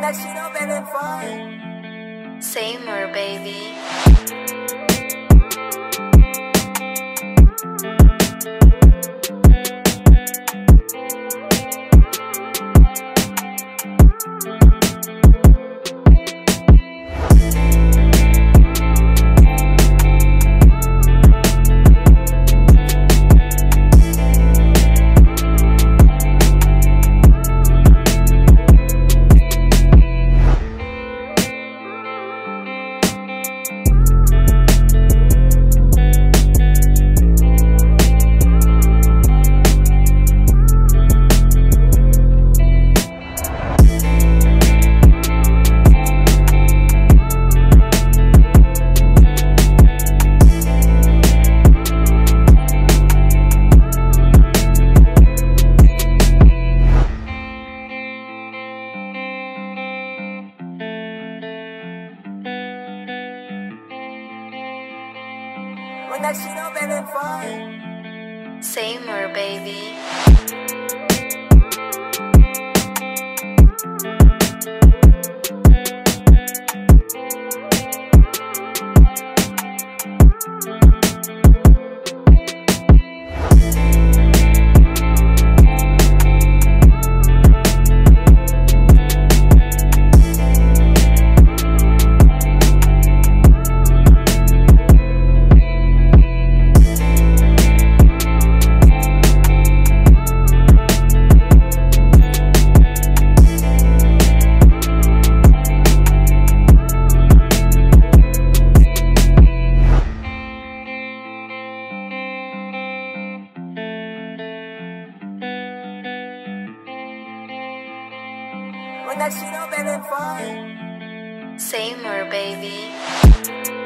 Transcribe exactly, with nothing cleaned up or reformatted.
Turn that shit up and have fun. Same her, baby. Turn that shit up and have fun. Same her, baby. Turn that shit up and have fun. Same her, baby.